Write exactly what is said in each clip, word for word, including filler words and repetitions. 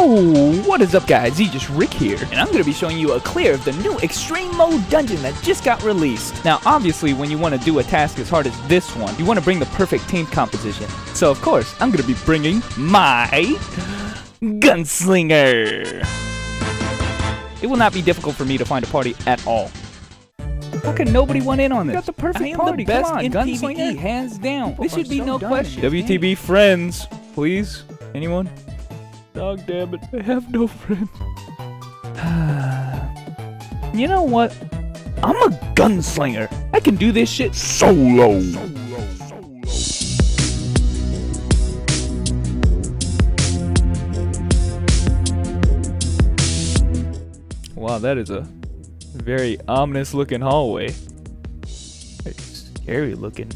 Yo, what is up guys, it's just Rick here, and I'm going to be showing you a clear of the new extreme mode dungeon that just got released. Now obviously when you want to do a task as hard as this one, you want to bring the perfect team composition. So of course, I'm going to be bringing my gunslinger. It will not be difficult for me to find a party at all. How could nobody want in on this? You got the perfect party, come on, gunslinger, hands down. This should be no question. W T B friends, please, anyone? Dog damn it, I have no friends. You know what? I'm a gunslinger. I can do this shit solo. Solo, solo. Wow, that is a very ominous looking hallway. It's scary looking.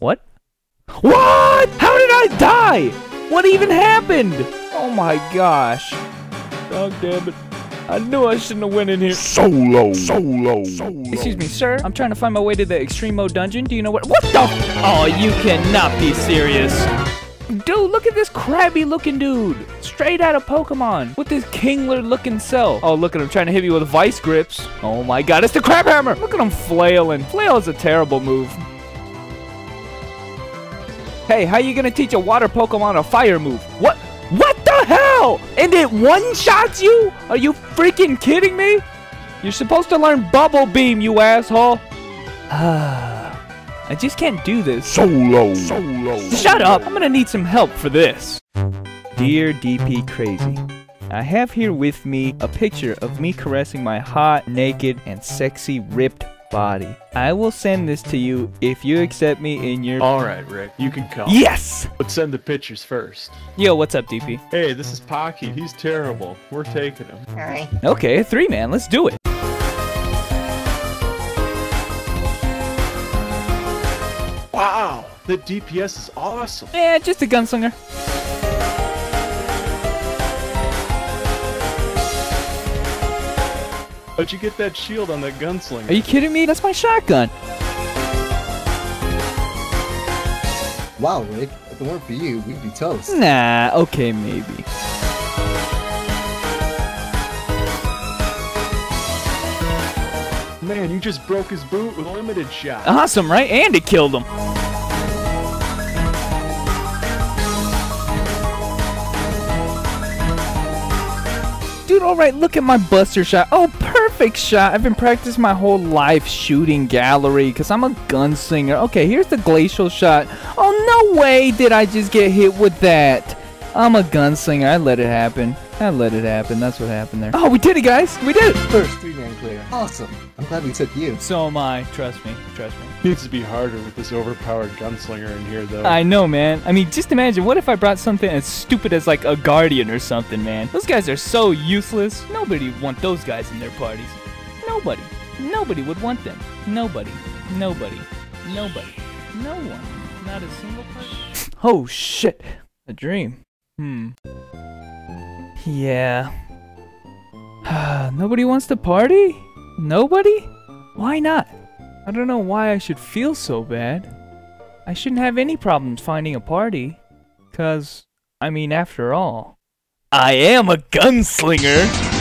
What? What? How did I die? What even happened? Oh my gosh. Dog damn it. I knew I shouldn't have went in here. Solo. Solo. Solo. Excuse me, sir. I'm trying to find my way to the extreme mode dungeon. Do you know what? What the? Oh, you cannot be serious. Dude, look at this crabby looking dude. Straight out of Pokemon. With this Kingler looking self. Oh, look at him trying to hit me with vice grips. Oh my god, it's the crab hammer. Look at him flailing. Flail is a terrible move. Hey, how you gonna teach a water Pokemon a fire move? What? What the hell? And it one-shots you? Are you freaking kidding me? You're supposed to learn Bubble Beam, you asshole. Ah, I just can't do this. Solo. Solo. Shut up. I'm gonna need some help for this. Dear DPCrazy, I have here with me a picture of me caressing my hot, naked, and sexy, ripped body. I will send this to you if you accept me in your... Alright, Rick. You can come. Yes! Let's send the pictures first. Yo, what's up, D P? Hey, this is Pocky. He's terrible. We're taking him. Alright. Okay, three man. Let's do it. Wow! The D P S is awesome. Yeah, just a gunslinger. How'd you get that shield on that gunslinger? Are you kidding me? That's my shotgun. Wow, Rick. If it weren't for you, we'd be toast. Nah, okay, maybe. Man, you just broke his boot with a limited shot. Awesome, right? And it killed him. Dude, alright, look at my buster shot. Oh, perfect shot. I've been practicing my whole life shooting gallery because I'm a gunslinger. Okay, here's the glacial shot. Oh, no way did I just get hit with that. I'm a gunslinger. I let it happen. I let it happen. That's what happened there. Oh, we did it, guys. We did it. First three-man clear. Awesome. I'm glad we took you. So am I. Trust me. Trust me. Needs to be harder with this overpowered gunslinger in here, though. I know, man. I mean, just imagine, what if I brought something as stupid as, like, a guardian or something, man? Those guys are so useless. Nobody would want those guys in their parties. Nobody. Nobody would want them. Nobody. Nobody. Nobody. No one. Not a single person. Oh, shit. A dream. Hmm. Yeah. Nobody wants to party? Nobody? Why not? I don't know why I should feel so bad. I shouldn't have any problems finding a party. Cause, I mean, after all, I am a gunslinger!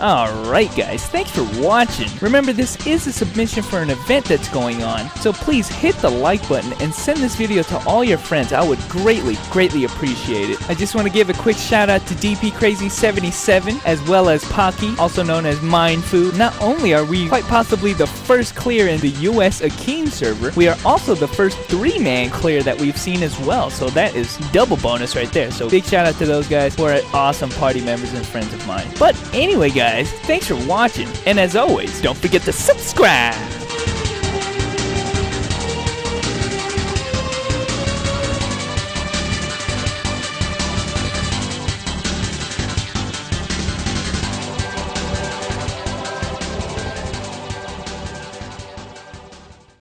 Alright guys, thanks for watching. Remember, this is a submission for an event that's going on. So please hit the like button and send this video to all your friends. I would greatly, greatly appreciate it. I just want to give a quick shout out to D P Crazy seventy-seven as well as Pocky, also known as Mind Food. Not only are we quite possibly the first clear in the U S Akeen server, we are also the first three-man clear that we've seen as well. So that is double bonus right there. So big shout out to those guys who are awesome party members and friends of mine. But anyway guys, guys, thanks for watching, and as always, don't forget to subscribe!